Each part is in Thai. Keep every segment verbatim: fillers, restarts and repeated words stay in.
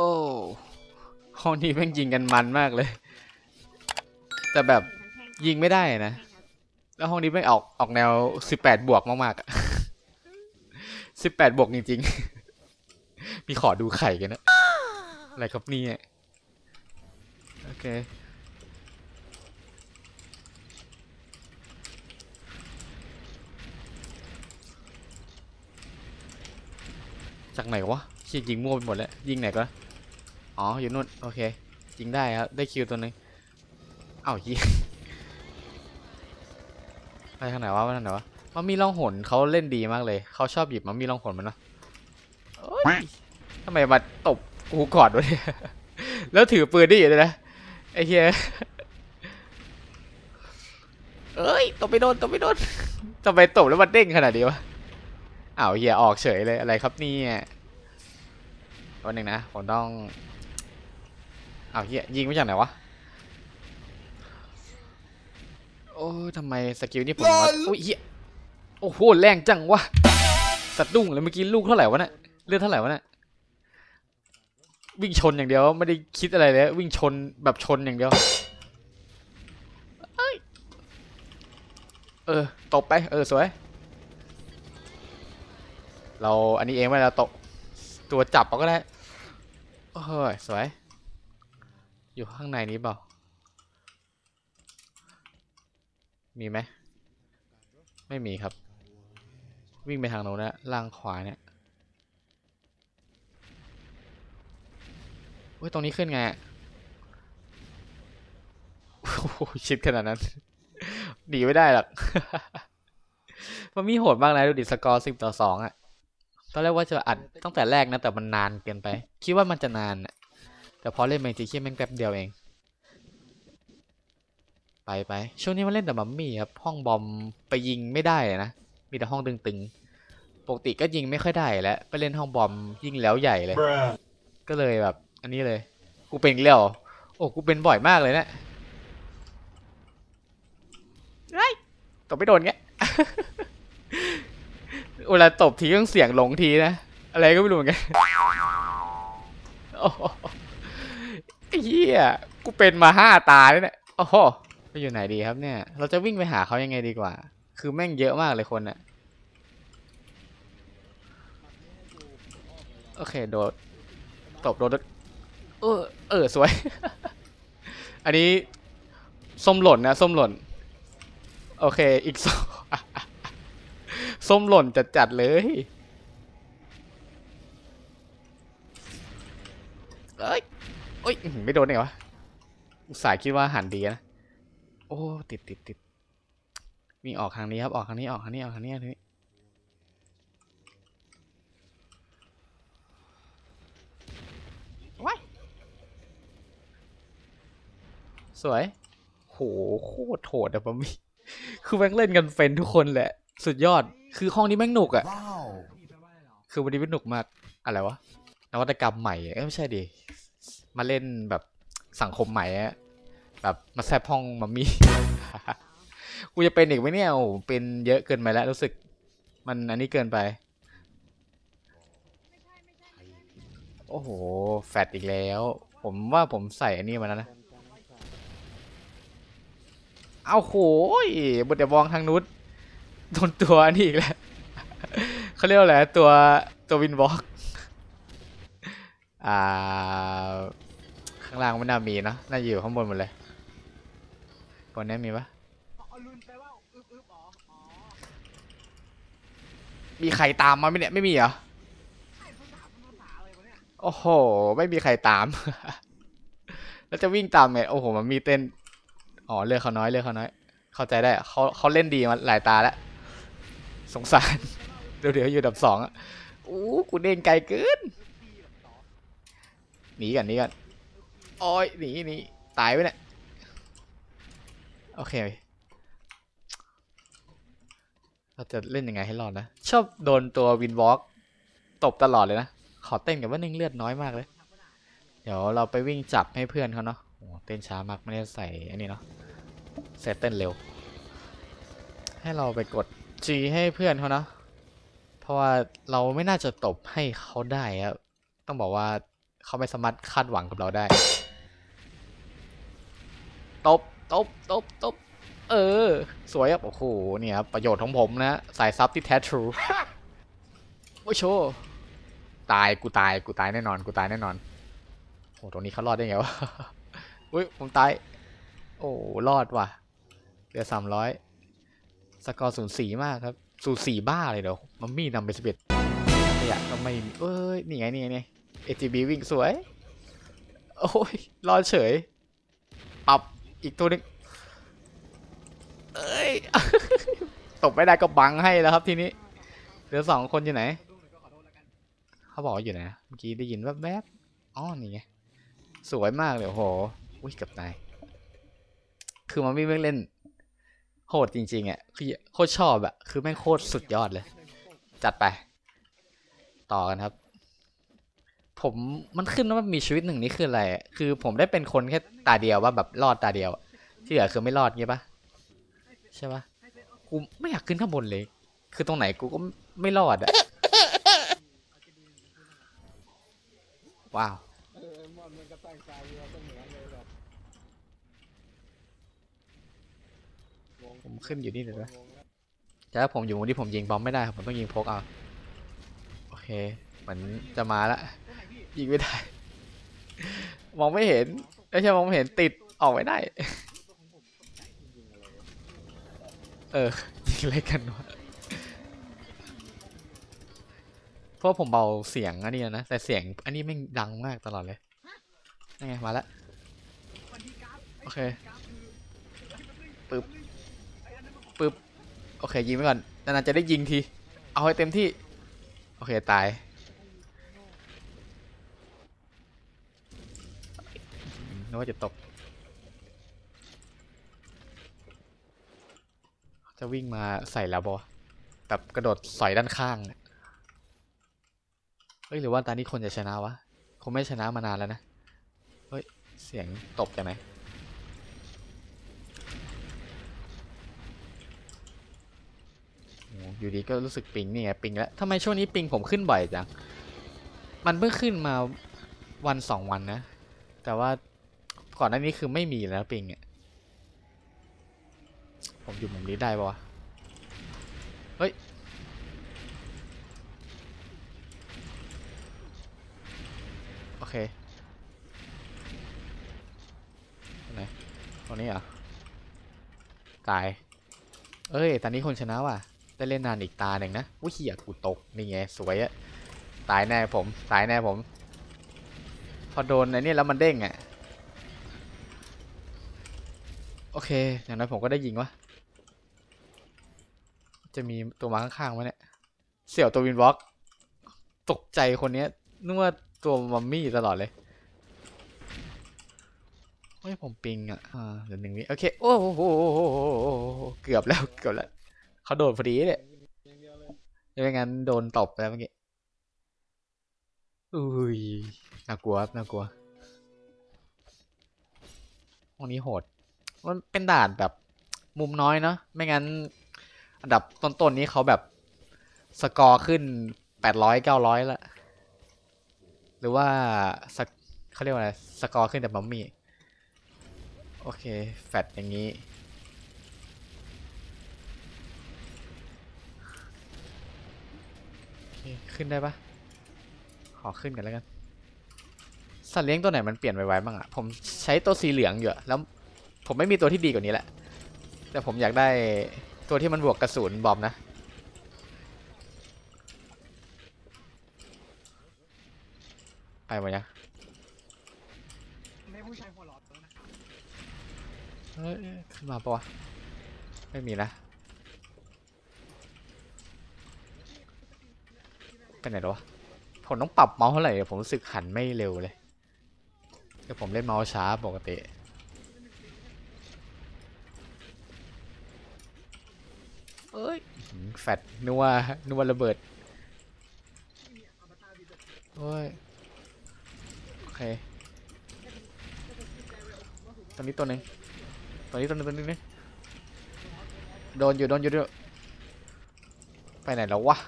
โอ้ห้องนี้แม่งยิงกันมันมากเลยแต่แบบยิงไม่ได้นะแล้วห้องนี้แม่งออกออกแนวสิบแปดบวกมากๆอะสิบแปดบวกจริงๆมีขอดูไข่กันนะอะไรครับนี่โอเคจากไหนวะชี้ยิงมั่วไปหมดแล้วยิงไหนก็อ๋ออยู่นู่นโอเคยิงได้ครับได้คิวตัวนึงเอ้ายิงไปทางไหนวะไปทางไหนวะมัมมี่ล่องหนเขาเล่นดีมากเลยเขาชอบหยิบมัมมี่ล่องหนมันเนาะทำไมมาตบกูกอดวะเนี่ยแล้วถือปืนได้อยู่เลยนะไอ้เหี้ยเอ้ยตบไปโดนตบไปโดนทำไมตบแล้วมันเด้งขนาดนี้วะอ้าวเหี้ยออกเฉยเลยอะไรครับนี่วันหนึ่งนะผมต้องอ้าวเหี้ยยิงไม่จากไหนวะโอ้ทำไมสกิลนี่ผมโอ้ยเหี้ยโอ้โหแรงจังวะสะดุ้งเลยเมื่อกี้ลูกเท่าไหร่วะเนี่ยเลือดเท่าไหร่วะเนี่ยวิ่งชนอย่างเดียวไม่ได้คิดอะไรเลยวิ่งชนแบบชนอย่างเดียวเออตบไปเออสวยเราอันนี้เองไม่เราตบตัวจับเราก็ได้โอ้ยสวยอยู่ข้างในนี้เปล่ามีไหมไม่มีครับวิ่งไปทางโน้นนะล่างขวาเนี่ยเฮ้ยตรงนี้ขึ้นไงโอ้โหชิดขนาดนั้นหนีไม่ได้หรอกมันมีโหดมากนะดูดิสกอร์สิบต่อสองอ่ะตอนแรกว่าจะอัดตั้งแต่แรกนะแต่มันนานเกินไปคิดว่ามันจะนานแต่พอเล่นไปจริงๆแม่งแป๊บเดียวเองไปไปช่วงนี้มันเล่นแต่มัมมี่ครับห้องบอมไปยิงไม่ได้นะมีแต่ห้องตึงๆปกติก็ยิงไม่ค่อยได้แล้วไปเล่นห้องบอมยิงแล้วใหญ่เลย Bruh. ก็เลยแบบอันนี้เลยกูเป็นเลี้ยวโอ้กูเป็นบ่อยมากเลยนะไรตบไม่โดนเงี้ย เวลาตบทีต้องเสียงหลงทีนะอะไรก็ไม่รู้เหมือนกัน โอ้โหเฮียกูเป็นมาห้าตาเลยนะโอ้โหไปอยู่ไหนดีครับเนี่ยเราจะวิ่งไปหาเขายังไงดีกว่าคือแม่งเยอะมากเลยคนนะโอเคโดดตบโดดเออเออสวย อันนี้ส้มหล่นนะส้มหล่นโอเคอีกสอง ส้มหล่นจัดจัดเลยเอ้ยโอ้ยไม่โดนเนี่ยวะสายคิดว่าหันดีนะโอ้ติดติดติดมีออกทางนี้ครับออกทางนี้ออกทางนี้ออกทางนี้ทีนี้ว้ายสวยโหโคตรโหดอะปะมี่คือแม่งเล่นกันเฟนทุกคนแหละสุดยอดคือห้องนี้แม่งหนุกอะคือวันนี้มันหนุกมากอะไรวะนวัตกรรมใหม่เอ้ยไม่ใช่ดิมาเล่นแบบสังคมใหม่อะแบบมาแซบห้องมัมมี่ กูจะเป็นอีกไหมเนี่ยโอ้เป็นเยอะเกินไปแล้วรู้สึกมันอันนี้เกินไปโอ้โหแฟตอีกแล้วผมว่าผมใส่อันนี้มาแล้วนะเอาโหยบดเดบองทางนู้นโดนตัวอันนี้อีกแล้ว เขาเรียกอะไรตัวตัววินวอล์กอ่าข้างล่างไม่น่ามีนะน่าอยู่ข้างบนหมดเลยบนนี้มีปะมีใครตามมาไหมเนี่ยไม่มีเหรอโอ้โหไม่มีใครตาม แล้วจะวิ่งตามไงโอ้โหมันมีเต้นอ๋อเลือกเขาน้อยเลือกเขาน้อยเข้าใจได้เขาเขาเล่นดีมาหลายตาแล้วสงสาร เดี๋ยวเดี๋ยวอยู่ดับสองอ่ะอู้กูเด่นไกลเกินหนีกันหนีกันโอ้ยหนีหนีตายไปเนี่ยโอเคเราจะเล่นยังไงให้รอดนะชอบโดนตัววินวอล์กตบตลอดเลยนะขอเต้นกับว่านึ่งเลือดน้อยมากเลยเดี๋ยวเราไปวิ่งจับให้เพื่อนเขาเนาะโอ้เต้นช้ามากไม่ได้ใส่อันนี้เนาะเซตเต้นเร็วให้เราไปกด G ให้เพื่อนเขาเนาะเพราะว่าเราไม่น่าจะตบให้เขาได้ครับต้องบอกว่า เขาไม่สามารถคาดหวังกับเราได้ตบตบตบตบเออสวยครับโอ้โหเนี่ยครับประโยชน์ของผมนะสายซับที่แท้ทรูโอ้โชตายกูตายกูตายแน่นอนกูตายแน่นอนโอ้ตรงนี้เขารอดได้ไงวะอุ้ยผมตายโอ้รอดว่ะเหลือสามร้อยสกอร์ศูนย์สี่มากครับศูนย์สี่บ้าเลยเดี๋ยวมัมมี่นำไปสิบเอ็ดเนี่ยก็ไม่เอ้ยนี่ไงนี่ไงนี่เอจีบีวิ่งสวยโอ้ยรอดเฉยปรับอีกตัวนึงเอ้ยตกไม่ได้ก็บังให้แล้วครับทีนี้เหลือสองคนอยู่ไหนเขาบอกอยู่ไหนเมื่อกี้ได้ยินแวบๆอ๋อนี่ไงสวยมากเลยโอ้โหอุ้ยเกือบตายคือมันไม่เล่นโหดจริงๆอ่ะคือโคตรชอบอ่ะคือแม่งโคตรสุดยอดเลยจัดไปต่อกันครับผมมันขึ้นว่ามีชีวิตหนึ่งนี้คืออะไรคือผมได้เป็นคนแค่ตาเดียวว่าแบบรอดตาเดียวที่เหลือคือไม่รอดงี้ปะใช่ปะกูไม่อยากขึ้นข้างบนเลยคือตรงไหนกูก็ไม่รอดอ่ะว้าวผมขึ้นอยู่นี่เลยนะแต่ถ้าผมอยู่มุมที่ผมยิงบอมไม่ได้ผมต้องยิงพกเอาโอเคเหมือนจะมาละยิงไม่ได้มองไม่เห็นไม่ใช่มองไม่เห็นติดออกไม่ได้เออยิงอะไรกันวะเพราะผมเบาเสียงอันนี้นะแต่เสียงอันนี้ไม่ดังมากตลอดเลยนี่ไงมาละโอเคปึ๊บปึ๊บโอเคยิงไปก่อนนานๆจะได้ยิงทีเอาให้เต็มที่โอเคตายนึกว่าจะตกจะวิ่งมาใส่แล้วบอแบบกระโดดสอยด้านข้างเฮ้ยหรือว่าตอนนี้คนจะชนะวะคงไม่ชนะมานานแล้วนะเฮ้ยเสียงตบจากไหนอยู่ดีก็รู้สึกปิงนี่ไงปิงแล้วทำไมช่วงนี้ปิงผมขึ้นบ่อยจังมันเพิ่งขึ้นมาวันสองวันนะแต่ว่าก่อนหน้านี้คือไม่มีแล้วปิงอ่ะผมอยู่มุมนี้ได้ปะวะเฮ้ยโอเคไหนตรงนี้เหรอตายเอ้ยตอนนี้คนชนะว่ะได้เล่นนานอีกตาหนึ่งนะอุ้ยเหี้ยกูตกนี่ไงสวยอะตายแน่ผมตายแน่ผมพอโดนไอ้นี่แล้วมันเด้งอะโอเคอย่างนั้นผมก็ได้ยิงวะจะมีตัวมาข้างๆวะเนี่ยเสี่ยวตัววินวอล์กตกใจคนนี้นึกว่าตัวมัมมี่ตลอดเลยเฮ้ยผมปิงอะอ่าเดี๋ยวหนึ่งวิโอเคโอ้โหเกือบแล้วเกือบแล้วเขาโดนพอดีเลยไม่งั้นโดนตบไปแล้วเมื่อกี้อุ้ยน่ากลัวครับน่ากลัวห้องนี้โหดมันเป็นด่านแบบมุมน้อยเนาะไม่งั้นอันดับต้นๆ น, นี้เขาแบบสกอร์ขึ้นแปดร้อยเก้าร้อยละหรือว่าเขาเรียกว่าอะไรสกอร์ขึ้นแต่มัมมี่โอเคแฟตอย่างนี้ขึ้นได้ปะขอขึ้นกันแล้วกันสัตว์เลี้ยงตัวไหนมันเปลี่ยนไวๆบ้างอะผมใช้ตัวสีเหลืองอยู่แล้วผมไม่มีตัวที่ดีกว่านี้แหละแต่ผมอยากได้ตัวที่มันบวกกระสุนบอมนะไปหมดยังเฮ้ยขึ้นมาปะวะไม่มีนะเป็นไงหรอผมต้องปรับเมาส์เท่าไหร่ผมรู้สึกหันไม่เร็วเลยแต่ผมเล่นเมาส์ช้าปกติเอ้ยแฟตนัวนัวระเบิดโอ้ยโอเคตอนนี้ตัวนึงตอนนี้ตัวนึงตัวนึงนี่โดนอยู่โดนอยู่ด้วยไปไหนแล้ววะ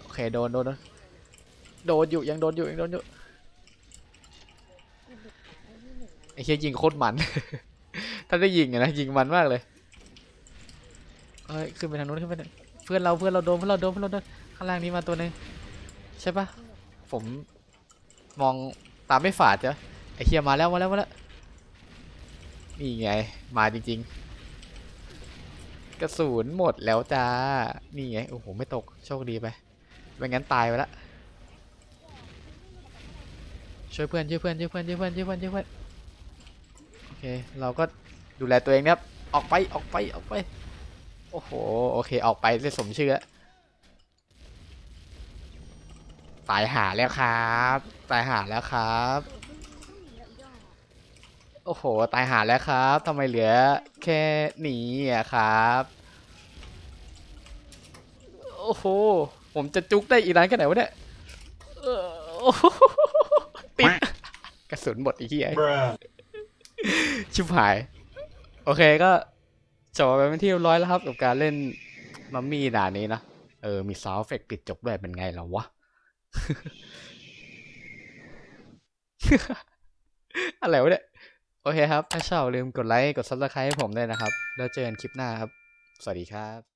โอเคโดนโดน โดนอยู่ยังโดนอยู่ยังโดนอยู่ไอ้เหี้ยยิงโคตรมันถ้าได้ยิงนะยิงมันมากเลยเอ้ยขึ้นไปทางนู้นขึ้นไปเพื่อนเราเพื่อนเราโดนเพื่อนเราโดนเพื่อนเราโดนข้างล่างนี้มาตัวนึงใช่ปะผมมองตามไม่ฝาดจ้ะไอ้เหี้ยมาแล้วมาแล้วมาแล้วนี่ไงมาจริงๆกระสุนหมดแล้วจ้านี่ไงโอ้โหไม่ตกโชคดีไปไม่งั้นตายไปละช่วยเพื่อนช่วยเพื่อนช่วยเพื่อนช่วยเพื่อนช่วยเพื่อนช่วยเพื่อนโอเคเราก็ดูแลตัวเองนะครับออกไปออกไปออกไปโอ้โหโอเคออกไปได้สมชื่อตายหาแล้วครับตายหาแล้วครับโอ้โหตายหาแล้วครับทำไมเหลือแค่หนีอะครับโอ้โหผมจะจุกได้อีกร้านแค่ไหนวะเนี่ยติดกระสุนหมดอีกที่ไอ้ชิบหายโอเคก็จบไปเป็นที่เรียบร้อยแล้วครับกับการเล่นมัมมี่ด่านนี้นะเออมีซาวด์เอฟเฟกต์ปิดจบด้วยเป็นไงล่ะวะ อะไรวะเนี่ยโอเคครับถ้าชอบลืมกดไลค์กดซับสไครป์ให้ผมด้วยนะครับแล้วเจอกันคลิปหน้าครับสวัสดีครับ